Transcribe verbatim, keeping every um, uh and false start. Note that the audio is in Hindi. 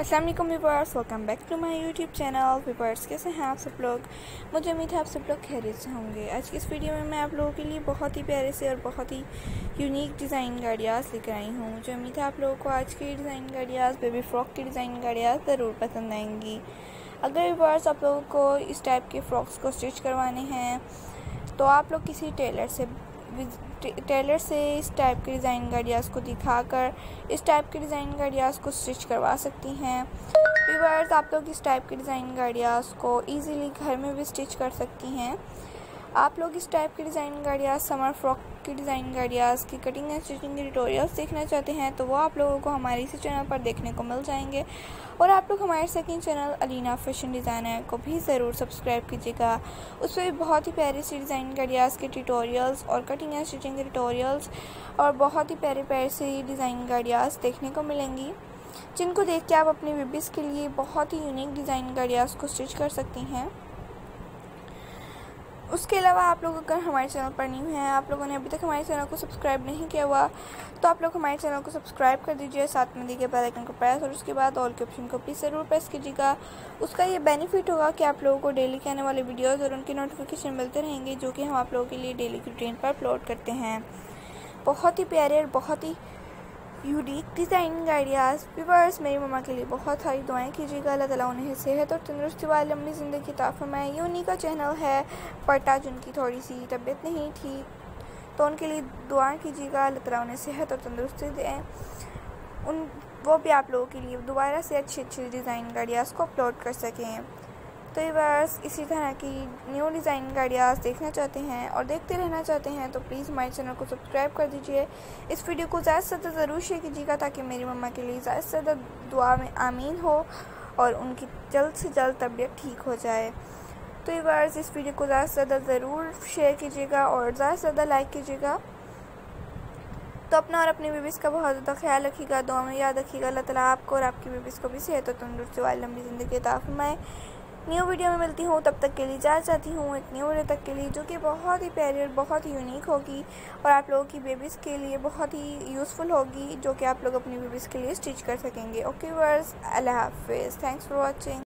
अस्सलाम वालेकुम viewers, welcome back to my YouTube channel. Viewers कैसे हैं आप सब लोग? मुझे उम्मीद है आप सब लोग खैरियत से होंगे। आज की इस वीडियो में मैं आप लोगों के लिए बहुत ही प्यारे से और बहुत ही यूनिक डिज़ाइन का आइडियाज़ लेकर आई हूँ। मुझे उम्मीद है आप लोगों को आज के डिज़ाइन का आइडियाज़, बेबी फ्रॉक के डिज़ाइन का आइडियाज़ ज़रूर पसंद आएंगी। अगर व्यूअर्स आप लोगों को इस टाइप के फ्रॉक्स को स्टिच करवाने हैं तो आप लोग किसी टेलर से टेलर से इस टाइप के डिज़ाइन का आइडियाज़ को दिखाकर इस टाइप के डिज़ाइन का आइडियाज़ को स्टिच करवा सकती हैं। व्यूअर्स आप लोग इस टाइप के डिज़ाइन का आइडियाज़ को इजीली घर में भी स्टिच कर सकती हैं। आप लोग इस टाइप के डिज़ाइन का आइडियाज़, समर फ्रॉक के डिज़ाइन का आइडियाज़ की कटिंग एंड स्टिचिंग के ट्यूटोरियल्स देखना चाहते हैं तो वो आप लोगों को हमारे इसी चैनल पर देखने को मिल जाएंगे। और आप लोग हमारे second channel Alina fashion designer को भी ज़रूर सब्सक्राइब कीजिएगा। उस पर भी बहुत ही प्यारे से डिज़ाइन का आइडियाज़ के ट्यूटोरियल्स और कटिंग एंड स्टिचिंग के ट्यूटोरियल्स और बहुत ही प्यारे प्यारे से डिज़ाइन का आइडियाज़ देखने को मिलेंगी, जिनको देख के आप अपने बेबीज़ के लिए बहुत ही यूनिक डिज़ाइन का आइडियाज़ को स्टिच कर सकती हैं। उसके अलावा आप लोग अगर हमारे चैनल पर न्यू हैं, आप लोगों ने अभी तक हमारे चैनल को सब्सक्राइब नहीं किया हुआ तो आप लोग हमारे चैनल को सब्सक्राइब कर दीजिए, साथ में दिए बेल आइकन को प्रेस और उसके बाद ऑल के ऑप्शन को भी ज़रूर प्रेस कीजिएगा। उसका ये बेनिफिट होगा कि आप लोगों को डेली के आने वाले वीडियोज़ और उनकी नोटिफिकेशन मिलते रहेंगे, जो कि हम आप लोगों के लिए डेली की रूटीन पर अपलोड करते हैं। बहुत ही प्यारे और बहुत ही यूनिक डिज़ाइन का आइडियाज़। व्यूअर्स मेरी मम्मा के लिए बहुत सारी दुआएं कीजिएगा। अल्लाह ताला उन्हें सेहत और तंदुरुस्ती वाली लंबी ज़िंदगी अता फरमाए। ये उन्हीं का चैनल है, बट आज उनकी थोड़ी सी तबीयत नहीं थी तो उनके लिए दुआएं कीजिएगा। अल्लाह ताला उन्हें सेहत और तंदुरुस्ती दें, उन वो भी आप लोगों के लिए दोबारा से अच्छी अच्छी डिज़ाइन का आइडियाज़ को अपलोड कर सकें। तो व्यूअर्स इसी तरह की न्यू डिज़ाइन का आइडियाज़ देखना चाहते हैं और देखते रहना चाहते हैं तो प्लीज़ हमारे चैनल को सब्सक्राइब कर दीजिए। इस वीडियो को ज़्यादा से ज़्यादा ज़रूर शेयर कीजिएगा ताकि मेरी मम्मा के लिए ज़्यादा से ज़्यादा दुआ में आमीन हो और उनकी जल्द से जल्द तबीयत ठीक हो जाए। तो व्यूअर्स इस वीडियो को ज़्यादा से ज़्यादा ज़रूर शेयर कीजिएगा और ज़्यादा से ज़्यादा लाइक कीजिएगा। तो अपना और अपने बेबीज़ का बहुत ज़्यादा ख्याल रखिएगा, दुआ में याद रखिएगा। अल्लाह ताला आपको और आपकी बेबीज़ को भी सेहत और तंदुरुस्ती वाली लंबी ज़िंदगी अता फरमाए। न्यू वीडियो में मिलती हूँ, तब तक के लिए जा चाहती हूँ एक न्यू वीडियो तक के लिए, जो कि बहुत ही प्यारी और बहुत ही यूनिक होगी और आप लोगों की बेबीज़ के लिए बहुत ही यूज़फुल होगी, जो कि आप लोग अपनी बेबीज़ के लिए स्टिच कर सकेंगे। ओके व्यूअर्स, अल्लाह हाफिज़, थैंक्स फॉर वॉचिंग।